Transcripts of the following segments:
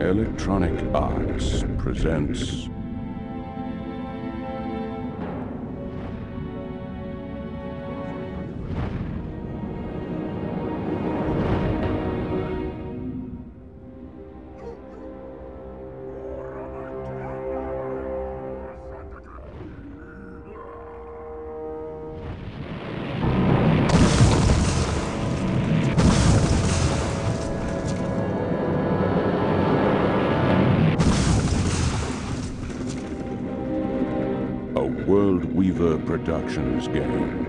Electronic Arts presents a World Weaver Productions game.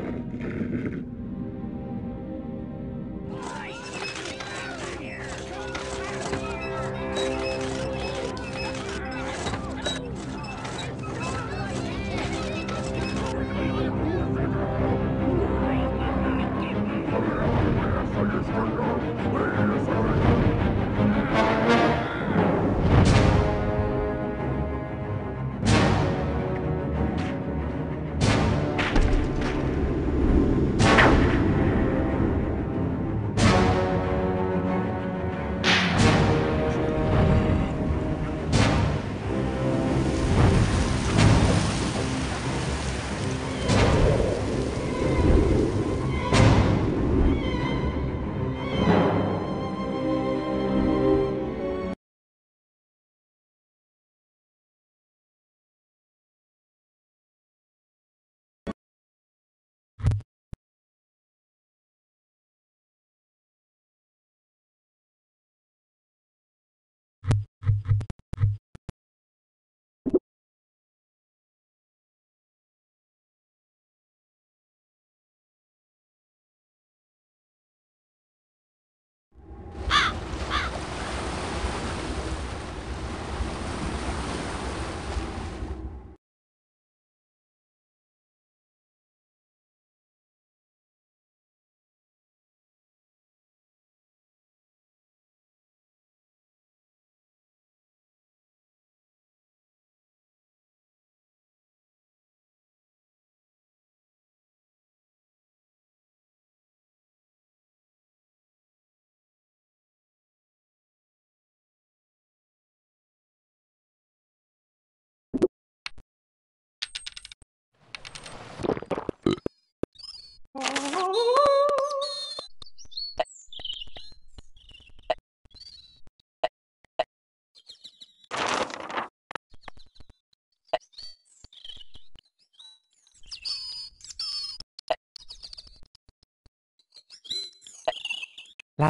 La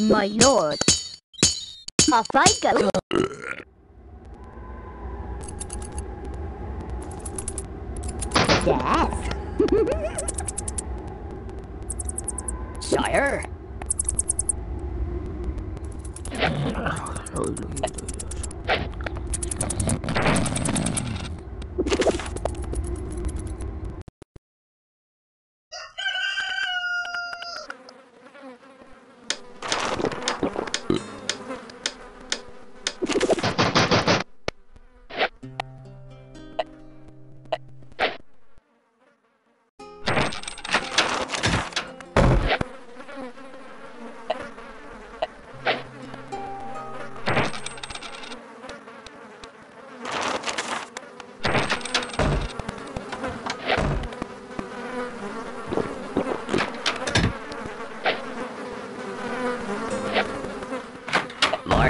My lord, off I go. Yes. Sire.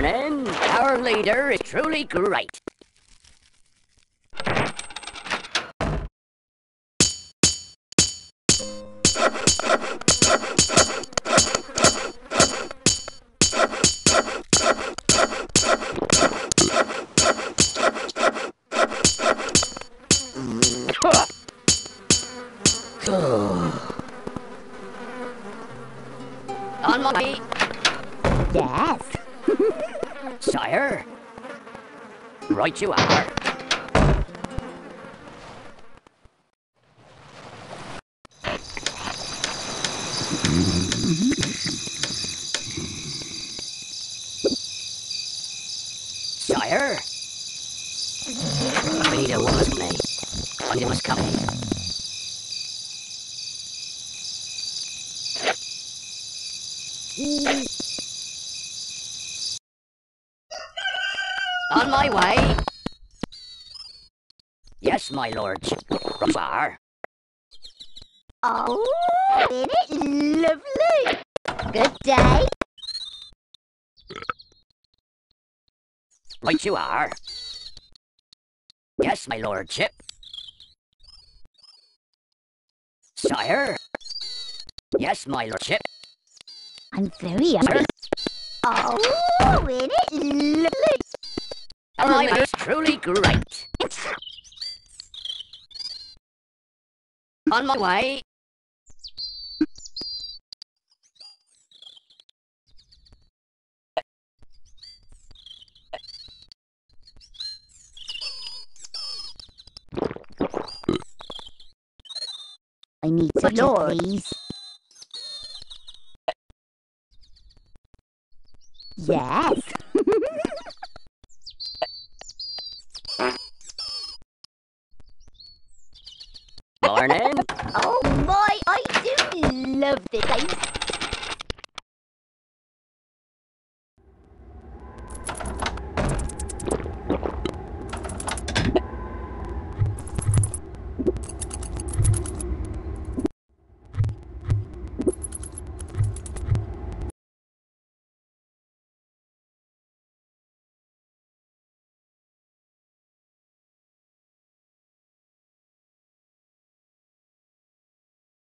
morning. Our leader is truly great. On my feet. Yes. Sire. Right you are. Sire. Peter was me. And it was coming. On my way. Yes, my lords. Far. Oh, isn't it lovely? Good day. Right you are. Yes, my lordship. Sire. Yes, my lordship. I'm very hungry. Oh, isn't it lovely? Oh, it is truly great. On my way. I need some lords, please. Yes. Morning. Oh my, I do love this place.